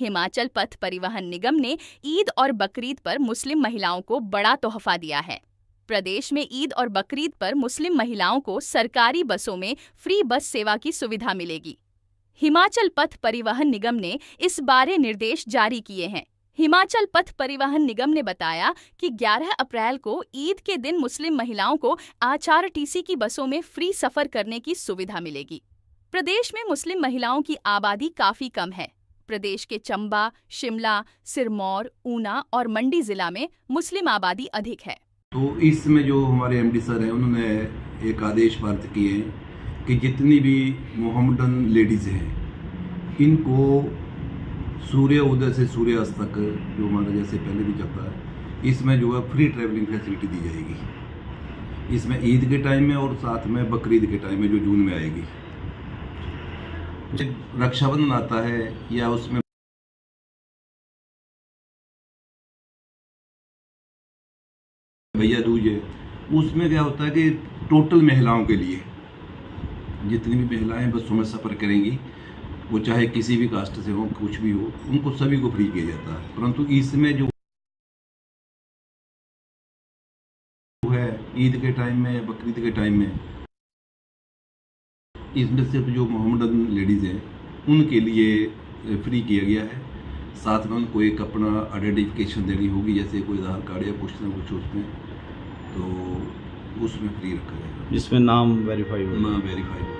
हिमाचल पथ परिवहन निगम ने ईद और बकरीद पर मुस्लिम महिलाओं को बड़ा तोहफा दिया है। प्रदेश में ईद और बकरीद पर मुस्लिम महिलाओं को सरकारी बसों में फ्री बस सेवा की सुविधा मिलेगी। हिमाचल पथ परिवहन निगम ने इस बारे निर्देश जारी किए हैं। हिमाचल पथ परिवहन निगम ने बताया कि 11 अप्रैल को ईद के दिन मुस्लिम महिलाओं को एचआरटीसी की बसों में फ्री सफर करने की सुविधा मिलेगी। प्रदेश में मुस्लिम महिलाओं की आबादी काफी कम है। प्रदेश के चंबा, शिमला, सिरमौर, ऊना और मंडी जिला में मुस्लिम आबादी अधिक है। तो इसमें जो हमारे एमडी सर हैं, उन्होंने एक आदेश पारित किए कि जितनी भी मोहम्मदन लेडीज हैं, इनको सूर्य उदय से सूर्यास्त तक, जो हमारा जैसे पहले भी चलता है, इसमें जो है फ्री ट्रैवलिंग फैसिलिटी दी जाएगी। इसमें ईद के टाइम में और साथ में बकरीद के टाइम में जो जून में आएगी, जब रक्षाबंधन आता है या उसमें भैया दूज है, उसमें क्या होता है कि टोटल महिलाओं के लिए जितनी भी महिलाएं बसों में सफ़र करेंगी, वो चाहे किसी भी कास्ट से हो, कुछ भी हो, उनको सभी को फ्री किया जाता है। परंतु इसमें जो है ईद के टाइम में या बकरीद के टाइम में, इसमें सिर्फ जो मोहम्मदन लेडीज़ हैं उनके लिए फ्री किया गया है। साथ में उनको एक अपना आइडेंटिफिकेशन देनी होगी, जैसे कोई आधार कार्ड या कुछ ना कुछ, उसमें तो उसमें फ्री रखा जाएगा, जिसमें नाम वेरीफाई होगा।